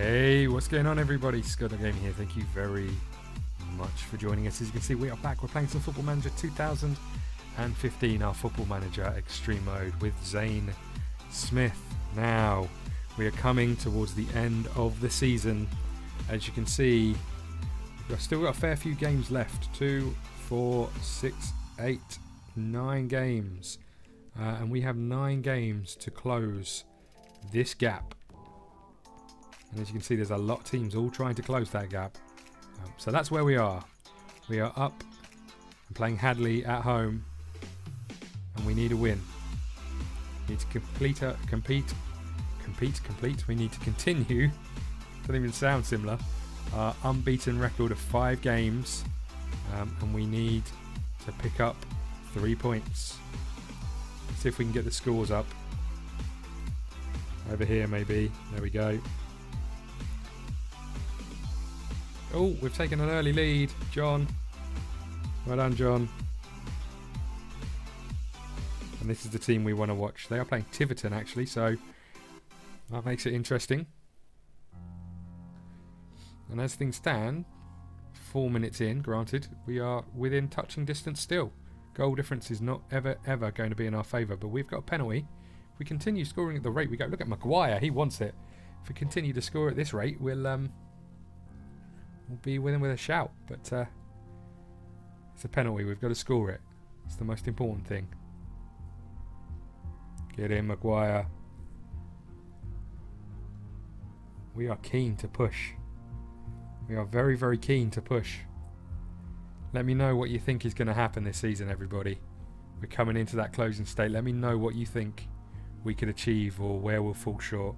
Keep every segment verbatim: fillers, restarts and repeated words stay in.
Hey, what's going on, everybody? ScottDogGaming here. Thank you very much for joining us. As you can see, we are back. We're playing some Football Manager two thousand fifteen, our Football Manager Extreme Mode with Zane Smith. Now, we are coming towards the end of the season. As you can see, we've still got a fair few games left. Two, four, six, eight, nine games. Uh, and we have nine games to close this gap. And as you can see, there's a lot of teams all trying to close that gap. Um, so that's where we are. We are up and playing Hadley at home. And we need a win. We need to complete, uh, compete, compete, complete. We need to continue. Doesn't even sound similar. Our unbeaten record of five games. Um, and we need to pick up three points. Let's see if we can get the scores up. Over here, maybe. There we go. Oh, we've taken an early lead, John. Well done, John. And this is the team we want to watch. They are playing Tiverton, actually, so that makes it interesting. And as things stand, four minutes in, granted, we are within touching distance still. Goal difference is not ever, ever going to be in our favour, but we've got a penalty. If we continue scoring at the rate we go, look at Maguire, he wants it. If we continue to score at this rate, we'll... um. We'll be winning with a shout, but uh, it's a penalty. We've got to score it. It's the most important thing. Get in, Maguire. We are keen to push. We are very, very keen to push. Let me know what you think is going to happen this season, everybody. We're coming into that closing state. Let me know what you think we could achieve or where we'll fall short.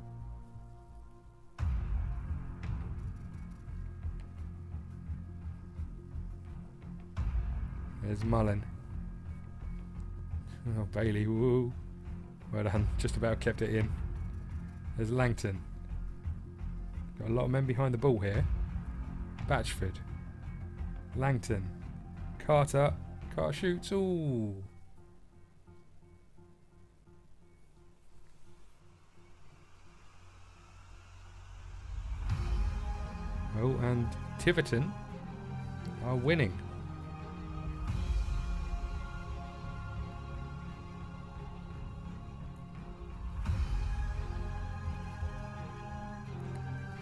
There's Mullen. Oh, Bailey. Woo. Well done. Just about kept it in. There's Langton. Got a lot of men behind the ball here. Batchford. Langton. Carter. Carter shoots. Ooh. Oh, and Tiverton are winning.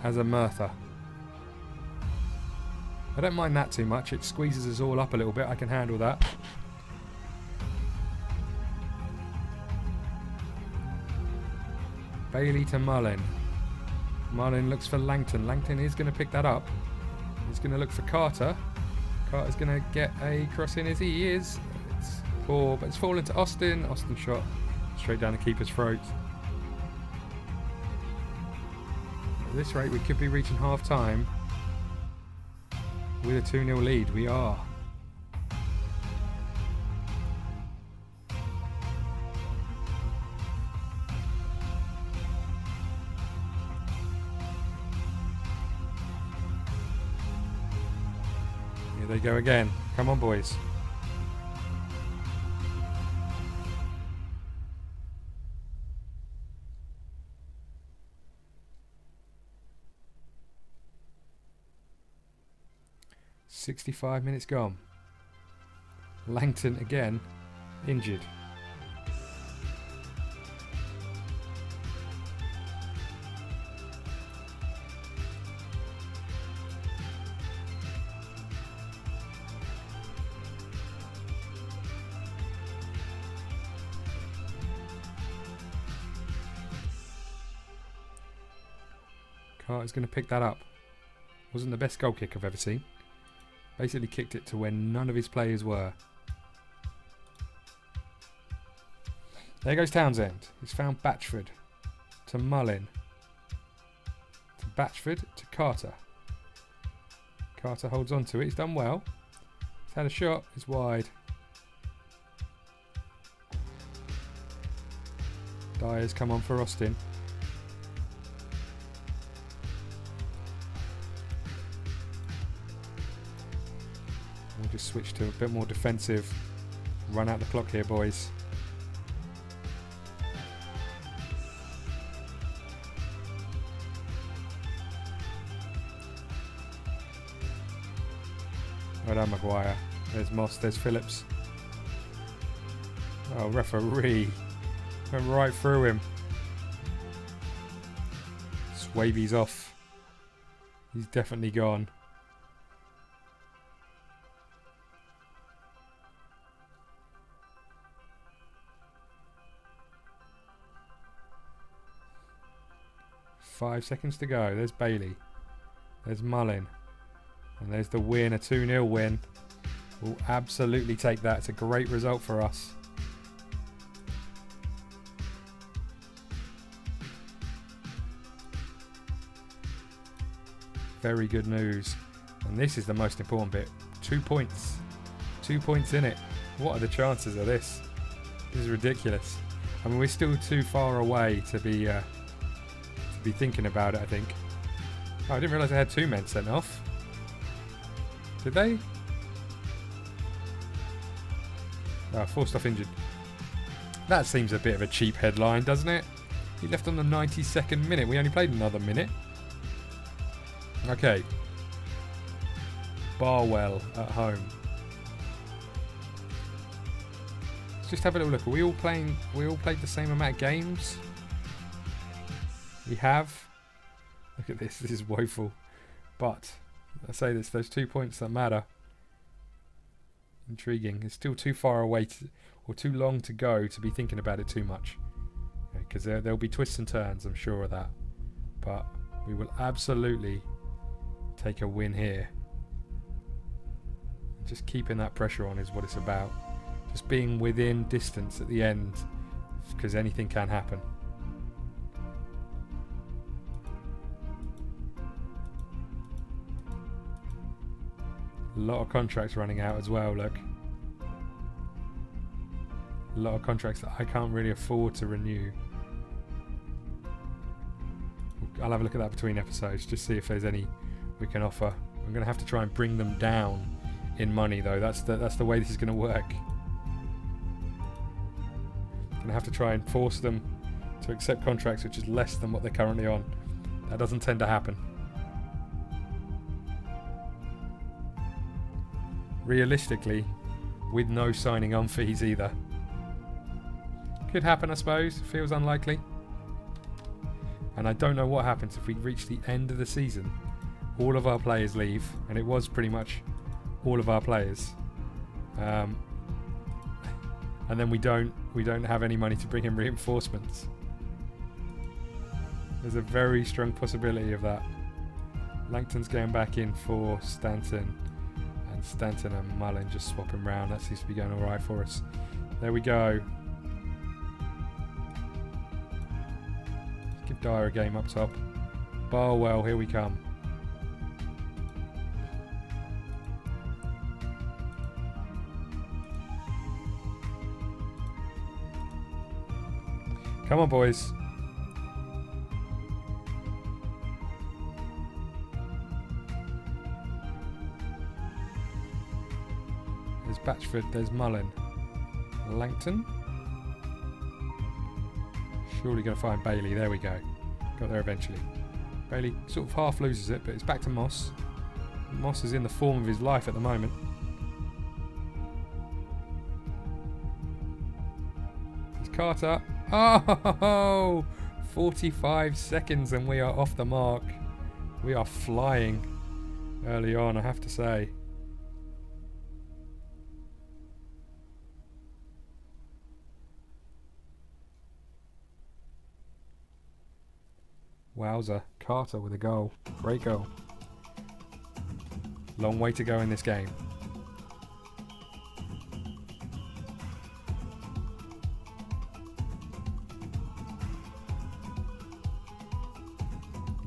As a Murtha. I don't mind that too much. It squeezes us all up a little bit. I can handle that. Bailey to Mullen. Mullen looks for Langton. Langton is going to pick that up. He's going to look for Carter. Carter's going to get a cross in as he is. It's poor, but it's fallen to Austin. Austin shot straight down the keeper's throat. At this rate, we could be reaching half time with a two nil lead. We are. Here they go again. Come on, boys. sixty-five minutes gone. Langton again injured. Carter's going to pick that up. Wasn't the best goal kick I've ever seen. Basically kicked it to where none of his players were. There goes Townsend. He's found Batchford. To Mullen. To Batchford. To Carter. Carter holds on to it. He's done well. He's had a shot. It's wide. Dyer's come on for Austin. Switch to a bit more defensive. Run out the clock here, boys. Well done, Maguire. There's Moss, there's Phillips. Oh, referee. Went right through him. Swaby's off. He's definitely gone. Five seconds to go. There's Bailey. There's Mullin. And there's the win. A two nil win. We'll absolutely take that. It's a great result for us. Very good news. And this is the most important bit. Two points. Two points in it. What are the chances of this? This is ridiculous. I mean, we're still too far away to be... Uh, be thinking about it, I think. Oh, I didn't realise I had two men sent off. Did they? Oh, forced off injured. That seems a bit of a cheap headline, doesn't it? He left on the ninety-second minute. We only played another minute. Okay. Barwell at home. Let's just have a little look. Are we all playing? We all played the same amount of games? We have. Look at this. This is woeful. But I say this, those two points that matter. Intriguing. It's still too far away to, or too long to go to be thinking about it too much. Because okay, there, there'll be twists and turns, I'm sure of that. But we will absolutely take a win here. Just keeping that pressure on is what it's about. Just being within distance at the end, because anything can happen. A lot of contracts running out as well, look. A lot of contracts that I can't really afford to renew. I'll have a look at that between episodes, just see if there's any we can offer. I'm going to have to try and bring them down in money, though. That's the, that's the way this is going to work. I'm going to have to try and force them to accept contracts which is less than what they're currently on. That doesn't tend to happen. Realistically, with no signing on fees either. Could happen, I suppose. Feels unlikely. And I don't know what happens if we reach the end of the season. All of our players leave, and it was pretty much all of our players. Um, and then we don't we don't have any money to bring in reinforcements. There's a very strong possibility of that. Langton's going back in for Stanton. Stanton and Mullin, just swap him round. That seems to be going alright for us. There we go. Give Dyer a game up top. Barwell, here we come. Come on, boys. Batchford, there's Mullin. Langton. Surely going to find Bailey. There we go. Got there eventually. Bailey sort of half loses it, but it's back to Moss. Moss is in the form of his life at the moment. It's Carter. Oh! forty-five seconds and we are off the mark. We are flying early on, I have to say. Wowza, Carter with a goal. Great goal. Long way to go in this game.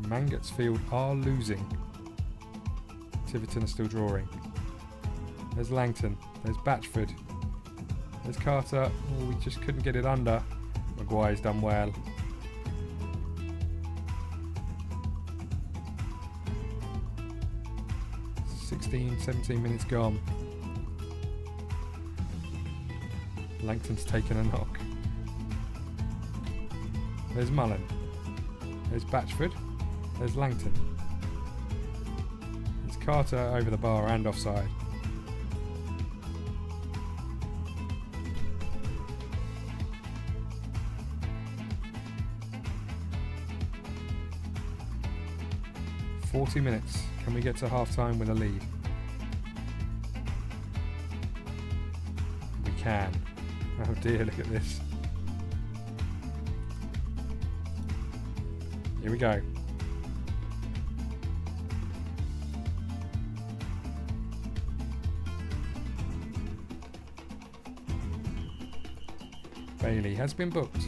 Mangotsfield are losing. Tiverton are still drawing. There's Langton. There's Batchford. There's Carter. Oh, we just couldn't get it under. Maguire's done well. seventeen minutes gone. Langton's taken a knock. There's Mullin. There's Batchford. There's Langton. There's Carter over the bar and offside. forty minutes. Can we get to half-time with a lead? We can. Oh dear, look at this. Here we go. Bailey has been booked.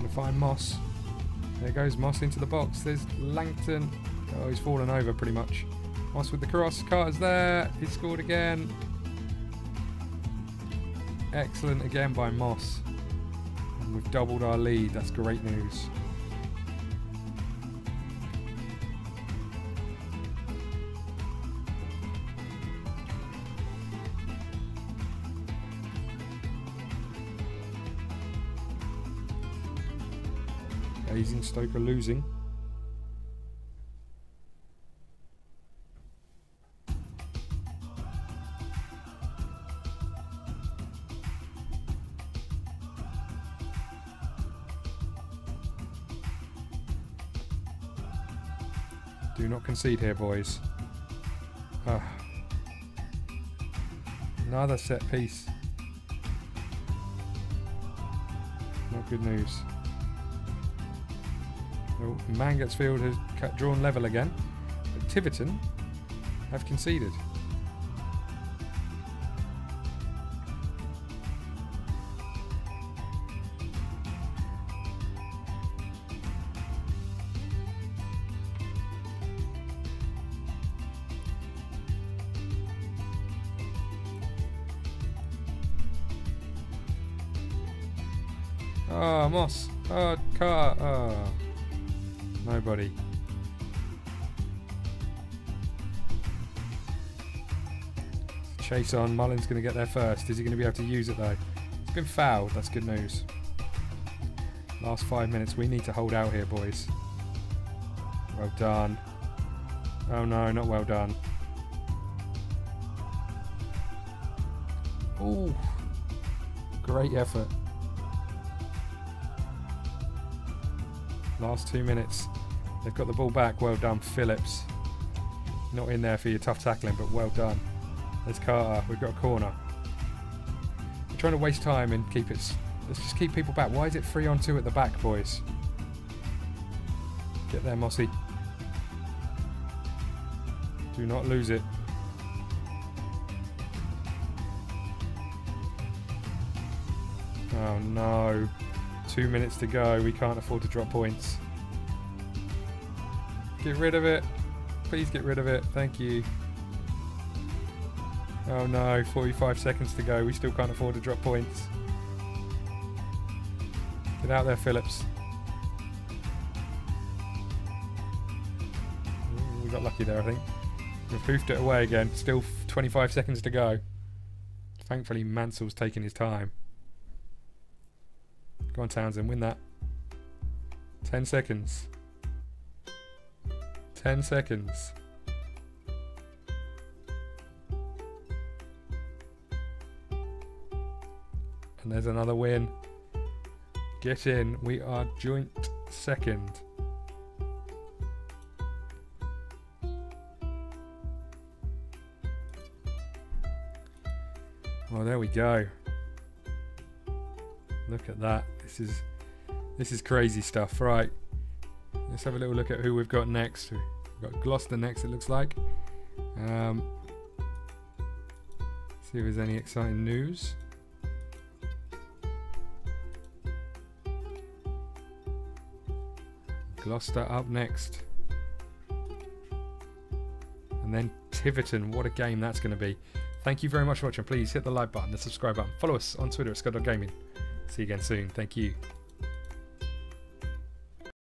We'll find Moss. There goes Moss into the box. There's Langton. Oh, he's fallen over pretty much. Moss with the cross. Carter's there. He scored again. Excellent again by Moss. And we've doubled our lead. That's great news. Stoke are losing. Do not concede here, boys. Uh, another set piece. Not good news. Well, Mangotsfield has cut, drawn level again, but Tiverton have conceded. Ah, oh, Moss. Ah, oh, Car. Ah. Oh. Nobody. Chase on. Mullin's going to get there first. Is he going to be able to use it though? It's been fouled. That's good news. Last five minutes. We need to hold out here, boys. Well done. Oh no, not well done. Oh, great effort. Last two minutes. They've got the ball back. Well done, Phillips. Not in there for your tough tackling, but well done. There's Carter. We've got a corner. We're trying to waste time and keep it... Let's just keep people back. Why is it three on two at the back, boys? Get there, Mossy. Do not lose it. Oh, no. Two minutes to go. We can't afford to drop points. Get rid of it. Please get rid of it. Thank you. Oh no, forty-five seconds to go. We still can't afford to drop points. Get out there, Phillips. Ooh, we got lucky there, I think. We've poofed it away again. Still twenty-five seconds to go. Thankfully, Mansell's taking his time. Go on, Townsend, win that. Ten seconds. Ten seconds. And there's another win. Get in. We are joint second. Well, there we go. Look at that. This is this is crazy stuff. Right, let's have a little look at who we've got next. We've got Gloucester next, it looks like. Um, see if there's any exciting news. Gloucester up next, and then Tiverton. What a game that's going to be. Thank you very much for watching. Please hit the like button, the subscribe button. Follow us on Twitter at Scott Dog Gaming. See you again soon. Thank you.